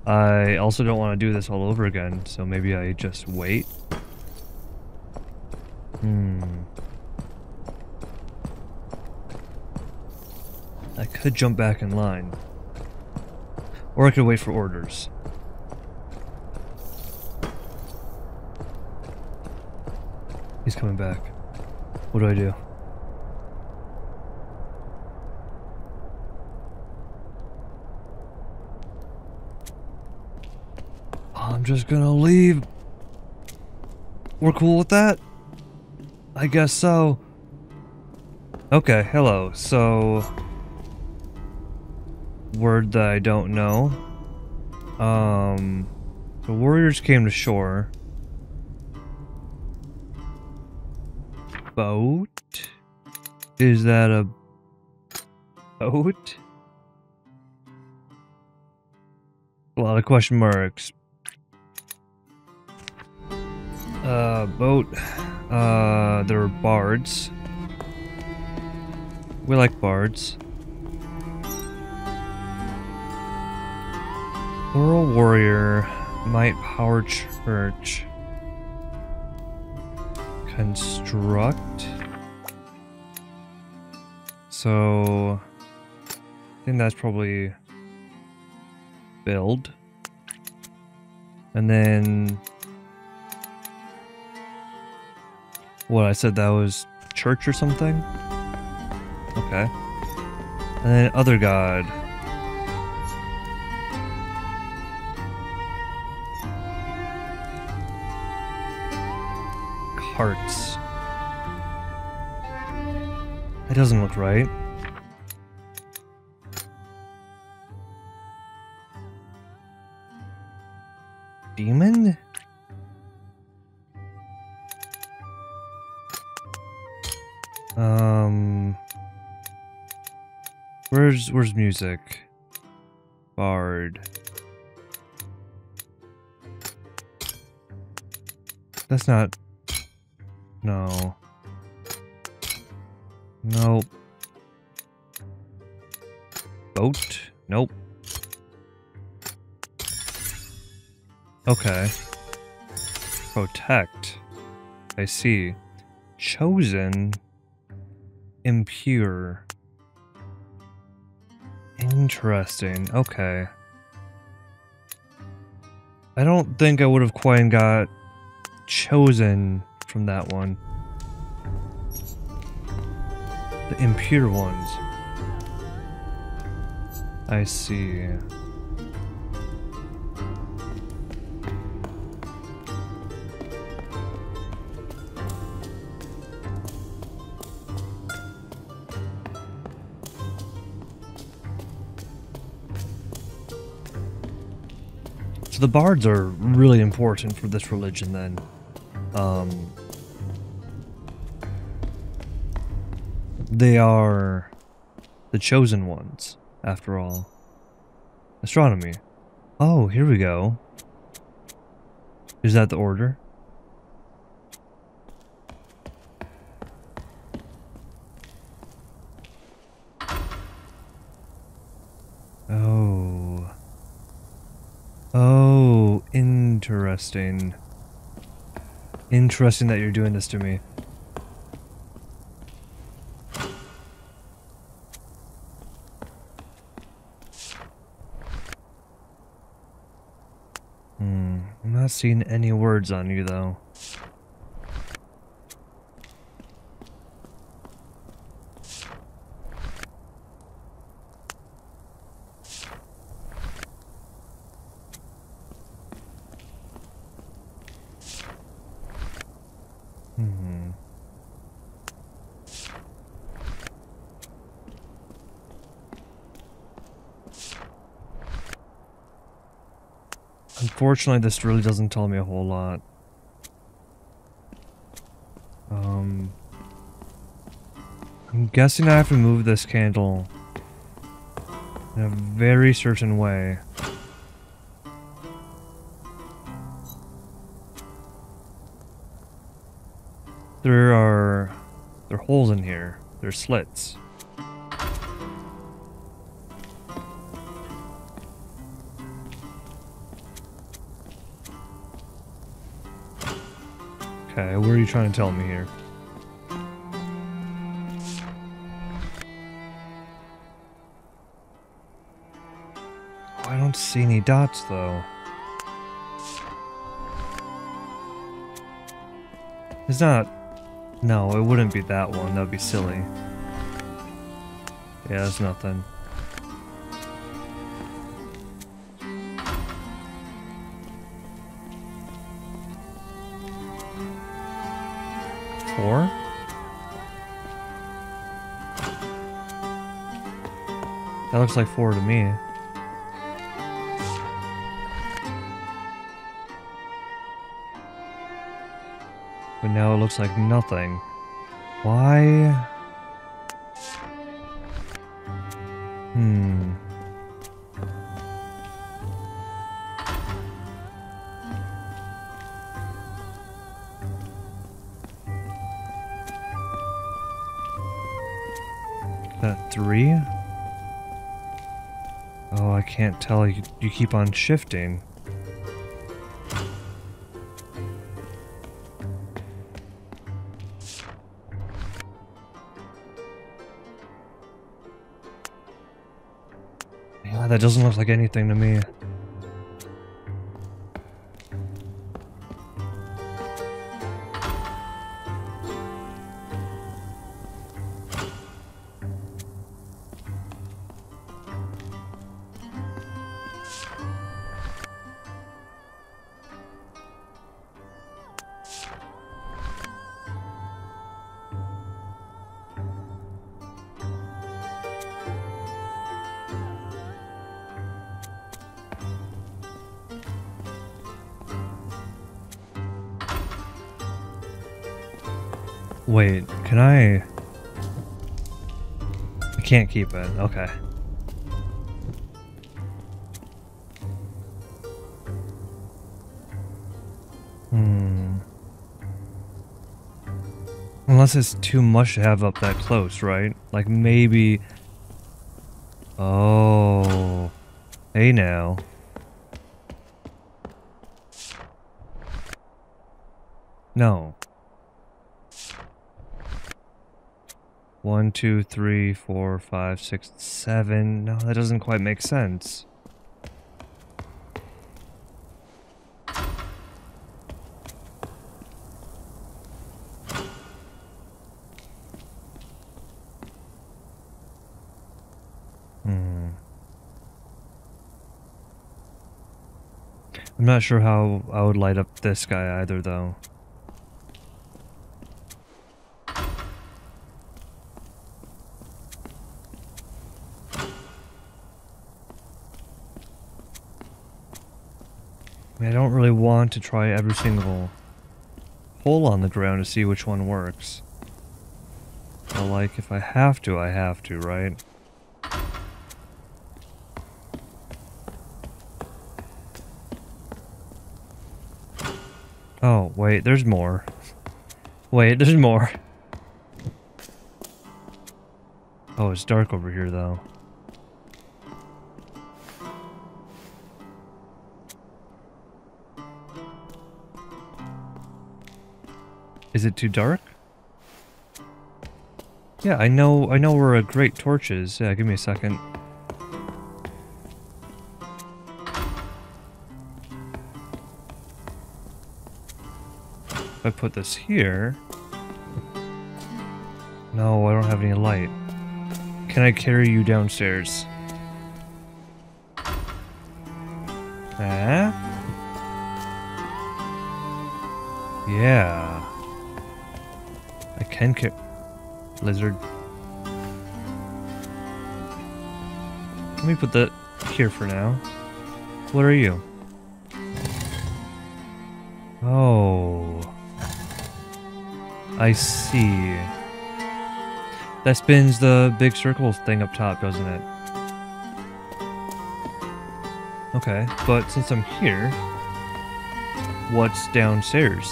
I also don't want to do this all over again, so maybe I just wait. Hmm. I could jump back in line. Or I could wait for orders. He's coming back. What do I do? I'm just gonna leave. We're cool with that? I guess so. Okay, hello. So... word that I don't know. Um... The warriors came to shore. Boat? Is that a... boat? A lot of question marks. Uh, boat. Uh, there were bards. We like bards. Moral warrior, might power church. Construct. So, I think that's probably build. And then... what, I said that was church or something? Okay. And then other god. Hearts. That doesn't look right. Demon? Um, where's where's music? Bard. That's not. No. Nope. Boat? Nope. Okay. Protect. I see. Chosen. Impure. Interesting. Okay. I don't think I would have quite got chosen from that one. The impure ones. I see. So the bards are really important for this religion then. Um, they are the chosen ones, after all. Astronomy. Oh, here we go. Is that the order? Oh. Oh, interesting. Interesting that you're doing this to me. Hmm, I'm not seeing any words on you though. Unfortunately, this really doesn't tell me a whole lot. Um, I'm guessing I have to move this candle in a very certain way. There are... there are holes in here. There are slits. Okay, what are you trying to tell me here? Oh, I don't see any dots, though. It's not... No, it wouldn't be that one. That would be silly. Yeah, that's nothing. Four? That looks like four to me. But now it looks like nothing. Why? Hmm. That three? Oh, I can't tell. You, you keep on shifting. Yeah, that doesn't look like anything to me. Wait, can I... can't keep it. Okay. Hmm. Unless it's too much to have up that close, right? Like maybe... Oh. Hey now. No. One, two, three, four, five, six, seven. No, that doesn't quite make sense. Hmm. I'm not sure how I would light up this guy either, though. I don't really want to try every single hole on the ground to see which one works. But like, if I have to, I have to, right? Oh, wait, there's more. Wait, there's more. Oh, it's dark over here, though. Is it too dark? Yeah, I know, I know where a great torch is. Yeah, give me a second. If I put this here... No, I don't have any light. Can I carry you downstairs? Ah? Yeah. Can kick lizard. Let me put that here for now. What are you? Oh, I see. That spins the big circle thing up top, doesn't it? Okay, but since I'm here, what's downstairs?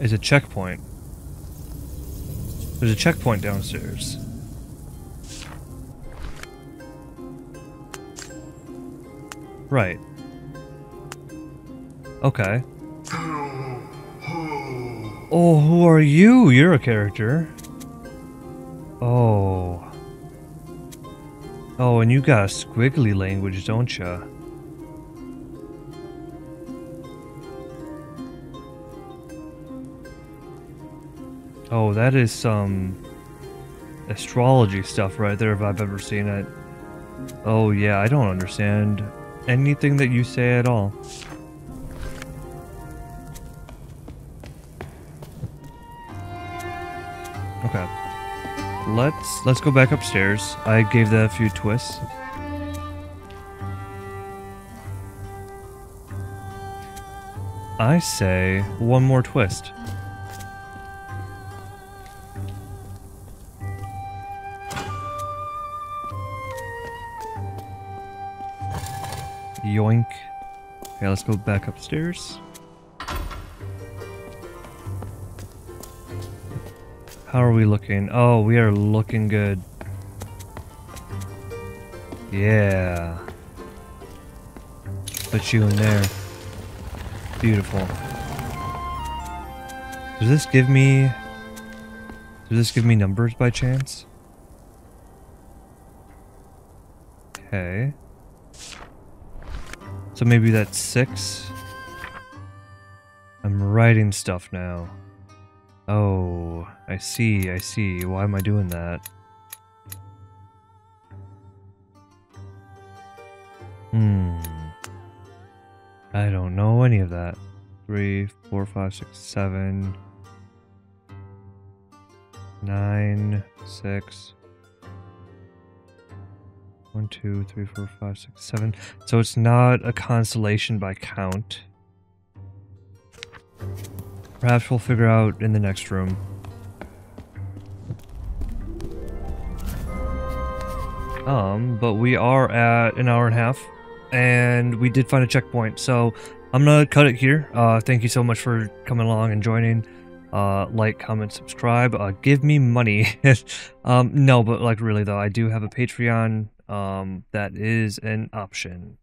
Is a checkpoint. There's a checkpoint downstairs. Right. Okay. Oh, who are you? You're a character. Oh. Oh, and you got a squiggly language, don't ya? Oh, that is some astrology stuff right there if I've ever seen it. Oh yeah, I don't understand anything that you say at all. Okay. Let's let's go back upstairs. I gave that a few twists. I say one more twist. Yoink. Okay, let's go back upstairs. How are we looking? Oh, we are looking good. Yeah. Put you in there. Beautiful. Does this give me... Does this give me numbers by chance? Okay. So maybe that's six. I'm writing stuff now. Oh, I see, I see. Why am I doing that? Hmm. I don't know any of that. Three, four, five, six, seven, nine, six. One, two, three, four, five, six, seven. So it's not a constellation by count. Perhaps we'll figure out in the next room. Um, but we are at an hour and a half, and we did find a checkpoint, so I'm gonna cut it here. Uh, thank you so much for coming along and joining. Uh, like, comment, subscribe, uh, give me money. um, no, but like really though, I do have a Patreon, um, that is an option.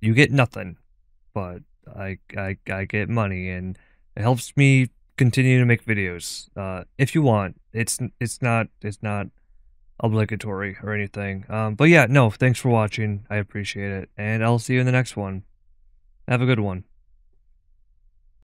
You get nothing, but I, I, I get money, and it helps me continue to make videos. Uh, if you want, it's, it's not, it's not obligatory or anything. Um, but yeah, no, thanks for watching. I appreciate it, and I'll see you in the next one. Have a good one.